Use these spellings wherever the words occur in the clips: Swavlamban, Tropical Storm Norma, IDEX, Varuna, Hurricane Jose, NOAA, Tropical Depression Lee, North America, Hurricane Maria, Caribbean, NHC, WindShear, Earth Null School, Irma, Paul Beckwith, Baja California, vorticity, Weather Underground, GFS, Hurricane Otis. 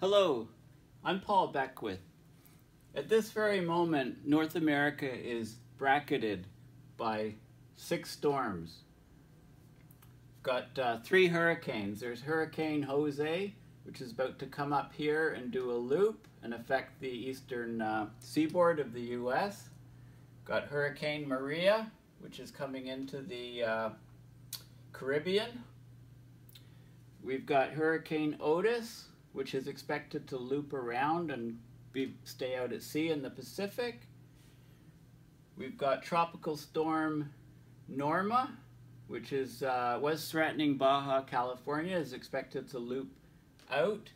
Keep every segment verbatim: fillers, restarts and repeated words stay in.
Hello, I'm Paul Beckwith. At this very moment, North America is bracketed by six storms. We've got uh, three hurricanes. There's Hurricane Jose, which is about to come up here and do a loop and affect the eastern uh, seaboard of the U S We've got Hurricane Maria, which is coming into the uh, Caribbean. We've got Hurricane Otis, which is expected to loop around and be, stay out at sea in the Pacific. We've got Tropical Storm Norma, which is, uh, was threatening Baja California, is expected to loop out.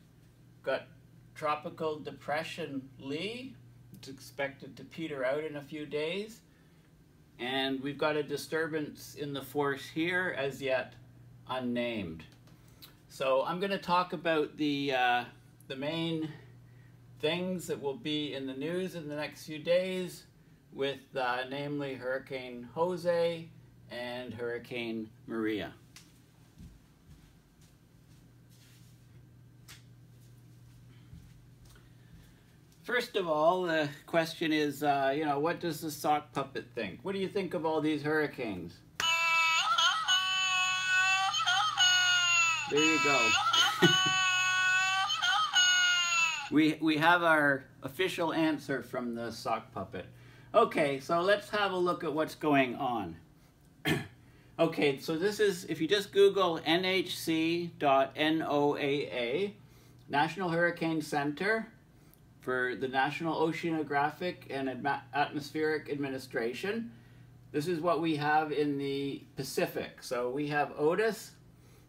We've got Tropical Depression Lee, it's expected to peter out in a few days. And we've got a disturbance in the force here, as yet unnamed. So I'm going to talk about the, uh, the main things that will be in the news in the next few days with uh, namely Hurricane Jose and Hurricane Maria. First of all, the question is, uh, you know, what does the sock puppet think? What do you think of all these hurricanes? There you go. we, we have our official answer from the sock puppet. Okay, so let's have a look at what's going on. Okay, so this is, if you just Google N H C dot N O A A, National Hurricane Center for the National Oceanographic and Atm- Atmospheric Administration. This is what we have in the Pacific. So we have Otis,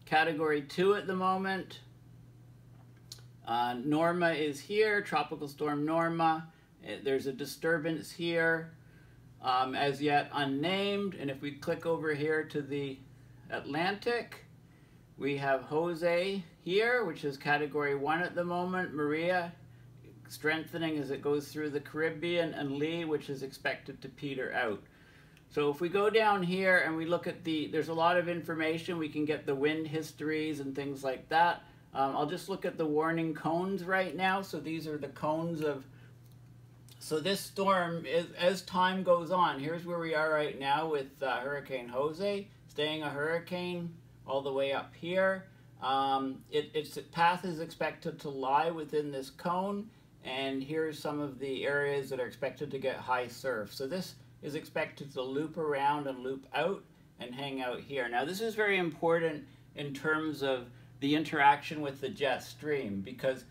Category two at the moment. Uh, Norma is here, Tropical Storm Norma. There's a disturbance here, um, as yet unnamed. And if we click over here to the Atlantic, we have Jose here, which is Category one at the moment. Maria strengthening as it goes through the Caribbean, and Lee, which is expected to peter out. So if we go down here and we look at the, there's a lot of information, we can get the wind histories and things like that. Um, I'll just look at the warning cones right now. So these are the cones of, so this storm, is, as time goes on, here's where we are right now with uh, Hurricane Jose, staying a hurricane all the way up here. Um, it, its path is expected to lie within this cone, and here's some of the areas that are expected to get high surf. So this is expected to loop around and loop out and hang out here. Now this is very important in terms of the interaction with the jet stream, because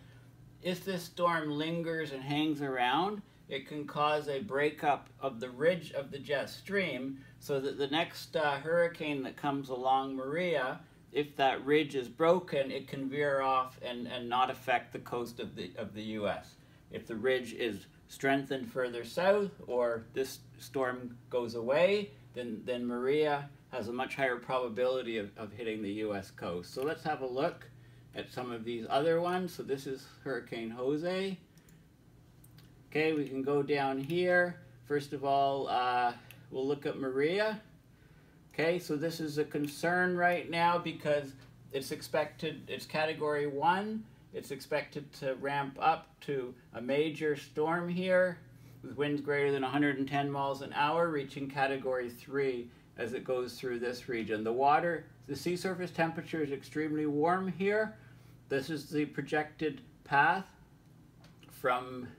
if this storm lingers and hangs around, it can cause a breakup of the ridge of the jet stream, so that the next uh, hurricane that comes along, Maria, if that ridge is broken, it can veer off and, and not affect the coast of the, of the U S If the ridge is strengthened further south, or this storm goes away, then, then Maria has a much higher probability of, of hitting the U S coast. So let's have a look at some of these other ones. So this is Hurricane Jose. Okay, we can go down here. First of all, uh, we'll look at Maria. Okay, so this is a concern right now because it's expected, it's Category one. It's expected to ramp up to a major storm here with winds greater than one hundred ten miles an hour, reaching Category three as it goes through this region. The water, the sea surface temperature is extremely warm here. This is the projected path from,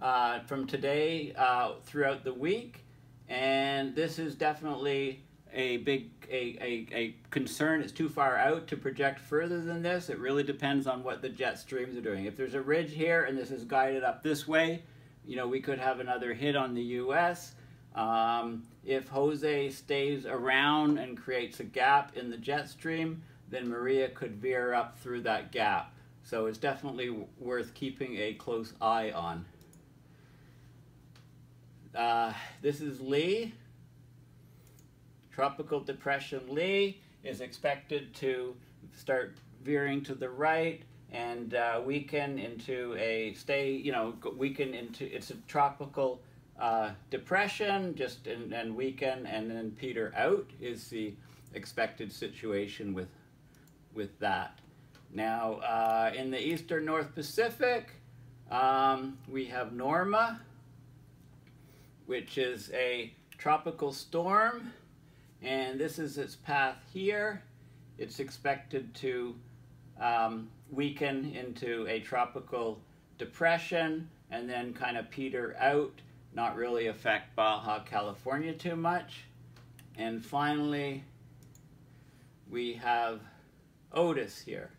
uh, from today uh, throughout the week. And this is definitely a big a, a, a concern. It's too far out to project further than this. It really depends on what the jet streams are doing. If there's a ridge here and this is guided up this way, you know, we could have another hit on the U S Um, if Jose stays around and creates a gap in the jet stream, then Maria could veer up through that gap. So it's definitely worth keeping a close eye on. Uh, this is Lee. Tropical Depression Lee is expected to start veering to the right and uh, weaken into a stay, you know, weaken into, it's a tropical uh, depression, just and, and weaken and then peter out is the expected situation with, with that. Now, uh, in the eastern North Pacific, um, we have Norma, which is a tropical storm, and this is its path here. It's expected to um, weaken into a tropical depression and then kind of peter out, not really affect Baja California too much. And finally, we have Otis here.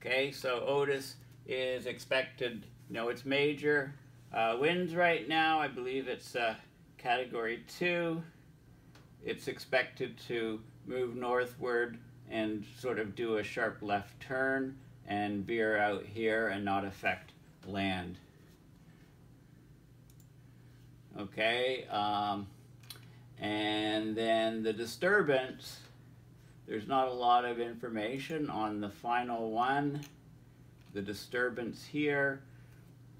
Okay, so Otis is expected, you know, it's major uh, winds right now. I believe it's uh, category two. It's expected to move northward and sort of do a sharp left turn and veer out here and not affect land. Okay, um, and then the disturbance, there's not a lot of information on the final one. The disturbance here,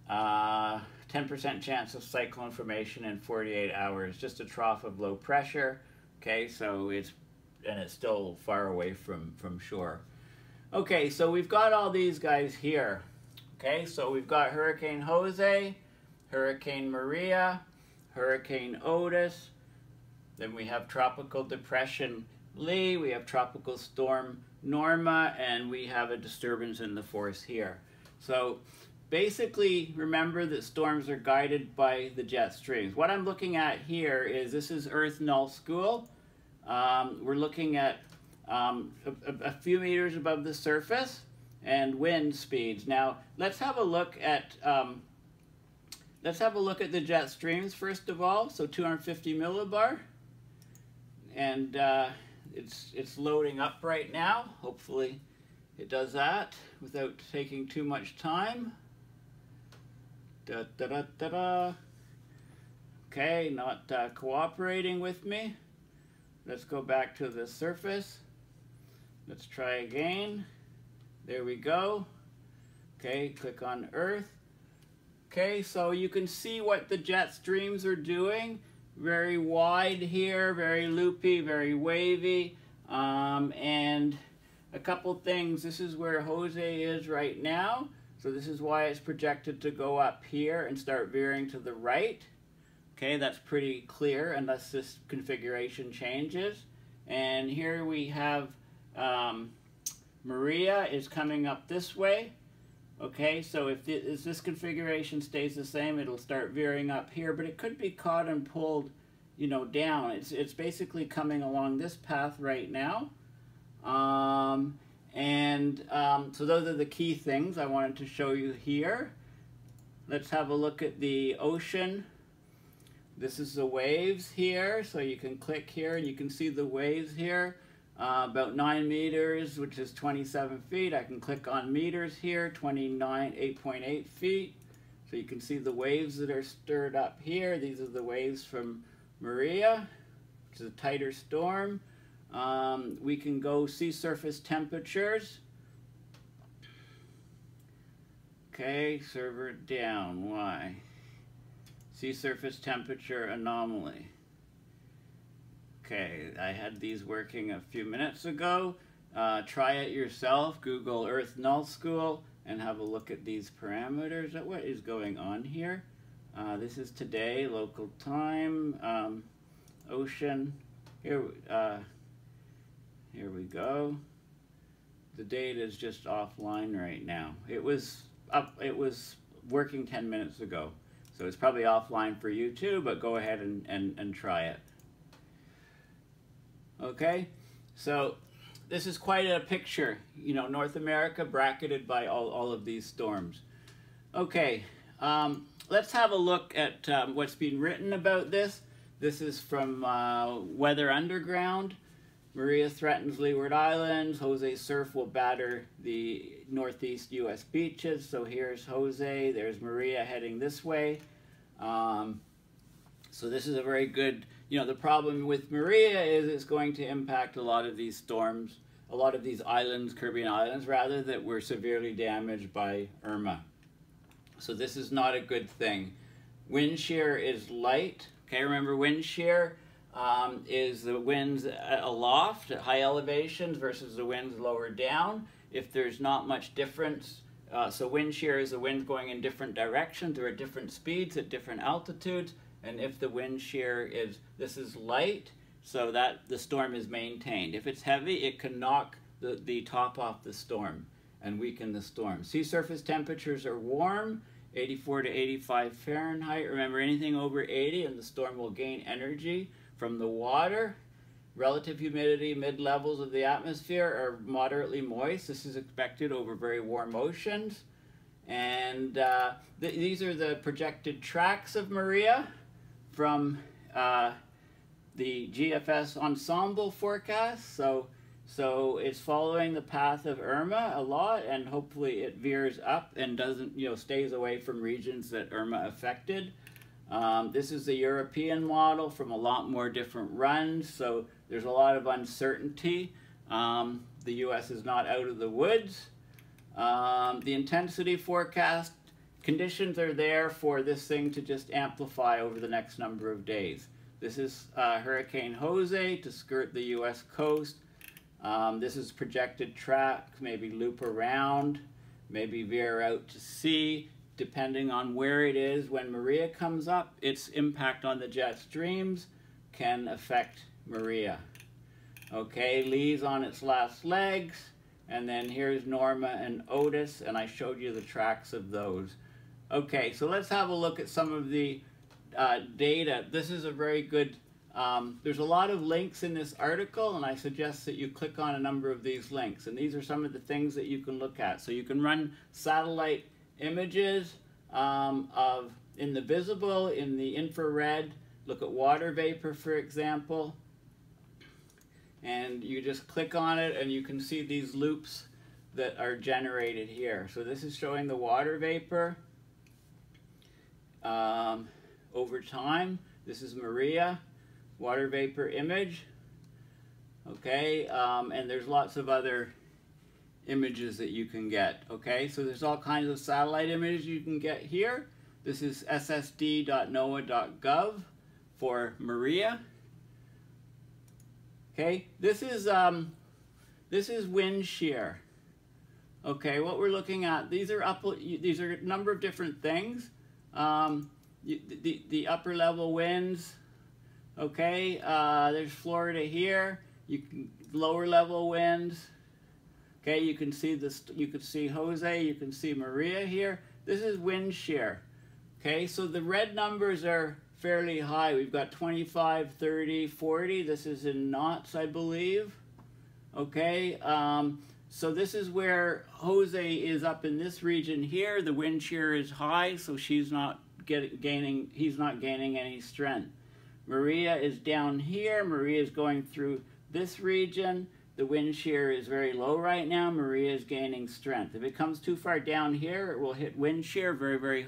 uh, ten percent chance of cyclone formation in forty-eight hours, just a trough of low pressure. Okay, so it's, and it's still far away from, from shore. Okay, so we've got all these guys here. Okay, so we've got Hurricane Jose, Hurricane Maria, Hurricane Otis, then we have Tropical Depression Lee, we have Tropical Storm Norma, and we have a disturbance in the force here. So basically, remember that storms are guided by the jet streams. What I'm looking at here is, this is Earth Null School. Um, we're looking at um, a, a few meters above the surface and wind speeds. Now, let's have a look at um, let's have a look at the jet streams first of all. So two hundred fifty millibar, and uh, it's it's loading up right now. Hopefully, it does that without taking too much time. Da, da, da, da, da. Okay, not uh, cooperating with me. Let's go back to the surface. Let's try again. There we go. Okay, click on Earth. Okay, so you can see what the jet streams are doing. Very wide here, very loopy, very wavy. Um, and a couple things, this is where Jose is right now. So this is why it's projected to go up here and start veering to the right. Okay, that's pretty clear unless this configuration changes. And here we have um, Maria is coming up this way. Okay, so if th as this configuration stays the same, it'll start veering up here, but it could be caught and pulled, you know, down. It's, it's basically coming along this path right now. Um, and um, so those are the key things I wanted to show you here. Let's have a look at the ocean. This is the waves here, so you can click here and you can see the waves here, uh, about nine meters, which is twenty-seven feet. I can click on meters here, twenty-nine, eight point eight feet. So you can see the waves that are stirred up here. These are the waves from Maria, which is a tighter storm. Um, we can go sea surface temperatures. Okay, server down, why? Sea surface temperature anomaly. Okay, I had these working a few minutes ago. Uh, try it yourself, Google Earth Null School, and have a look at these parameters. What is going on here? Uh, this is today, local time, um, ocean. Here, uh, here we go. The data is just offline right now. It was up, it was working ten minutes ago. So it's probably offline for you too, but go ahead and, and, and try it. Okay, so this is quite a picture. You know, North America bracketed by all, all of these storms. Okay, um, let's have a look at um, what's been written about this. This is from uh, Weather Underground. Maria threatens Leeward Islands. Jose's surf will batter the northeast U S beaches. So here's Jose. There's Maria heading this way. Um, so this is a very good, you know, the problem with Maria is it's going to impact a lot of these storms, a lot of these islands, Caribbean islands, rather, that were severely damaged by Irma. So this is not a good thing. Wind shear is light. Okay, remember wind shear. um, is the winds aloft at high elevations versus the winds lower down. If there's not much difference, uh, so wind shear is the wind going in different directions or at different speeds at different altitudes. And if the wind shear is, this is light, so that the storm is maintained. If it's heavy, it can knock the, the top off the storm and weaken the storm. Sea surface temperatures are warm, eighty-four to eighty-five Fahrenheit. Remember, anything over eighty and the storm will gain energy from the water. Relative humidity, mid-levels of the atmosphere are moderately moist. This is expected over very warm oceans. And uh, th these are the projected tracks of Maria from uh, the G F S ensemble forecast. So, so it's following the path of Irma a lot, and hopefully it veers up and doesn't, you know, stays away from regions that Irma affected. Um, this is the European model from a lot more different runs, so there's a lot of uncertainty. Um, the U S is not out of the woods. Um, the intensity forecast, conditions are there for this thing to just amplify over the next number of days. This is uh, Hurricane Jose to skirt the U S coast. Um, this is projected track, maybe loop around, maybe veer out to sea, depending on where it is. When Maria comes up, its impact on the jet streams can affect Maria. Okay, Lee's on its last legs, and then here's Norma and Otis, and I showed you the tracks of those. Okay, so let's have a look at some of the uh, data. This is a very good, um, there's a lot of links in this article, and I suggest that you click on a number of these links, and these are some of the things that you can look at. So you can run satellite images um, of in the visible, in the infrared, look at water vapor, for example, and you just click on it and you can see these loops that are generated here. So this is showing the water vapor um, over time. This is Maria, water vapor image. Okay, um, and there's lots of other images that you can get. Okay, so there's all kinds of satellite images you can get here. This is S S D dot N O A A dot gov for Maria. Okay, this is um, this is wind shear. Okay, what we're looking at, these are up, these are a number of different things. Um, the, the the upper level winds. Okay, uh, there's Florida here. You can lower level winds. Okay, you can see this. You can see Jose. You can see Maria here. This is wind shear. Okay, so the red numbers are fairly high. We've got twenty-five, thirty, forty. This is in knots, I believe. Okay, um, so this is where Jose is up in this region here. The wind shear is high, so she's not get, gaining. He's not gaining any strength. Maria is down here. Maria is going through this region. The wind shear is very low right now. Maria is gaining strength. If it comes too far down here, it will hit wind shear, very, very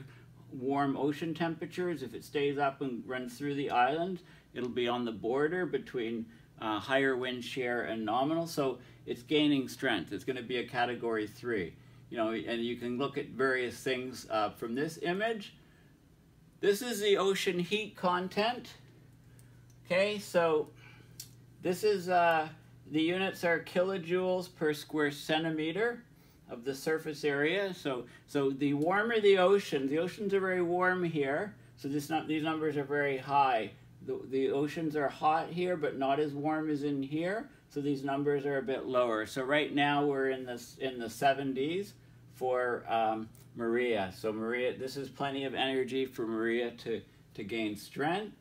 warm ocean temperatures. If it stays up and runs through the island, it'll be on the border between uh, higher wind shear and nominal. So it's gaining strength. It's going to be a category three. You know, and you can look at various things uh, from this image. This is the ocean heat content. Okay, so this is... Uh, The units are kilojoules per square centimeter of the surface area. So, so the warmer the ocean, the oceans are very warm here. So this not, these numbers are very high. The, the oceans are hot here, but not as warm as in here. So these numbers are a bit lower. So right now we're in the in the seventies for um, Maria. So Maria, this is plenty of energy for Maria to to gain strength.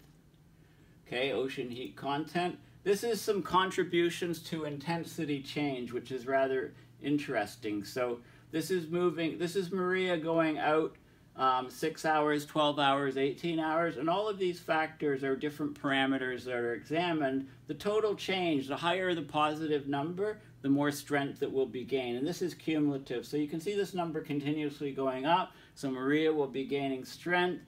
Okay, ocean heat content. This is some contributions to intensity change, which is rather interesting. So this is moving, this is Maria going out um, six hours, twelve hours, eighteen hours, and all of these factors are different parameters that are examined. The total change, the higher the positive number, the more strength that will be gained. And this is cumulative. So you can see this number continuously going up. So Maria will be gaining strength.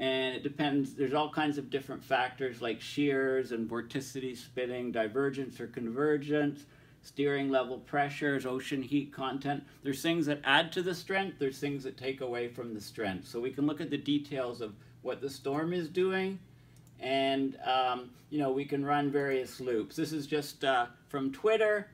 And it depends, there's all kinds of different factors like shears and vorticity, spinning, divergence or convergence, steering level pressures, ocean heat content. There's things that add to the strength, there's things that take away from the strength. So we can look at the details of what the storm is doing and um, you know, we can run various loops. This is just uh, from Twitter.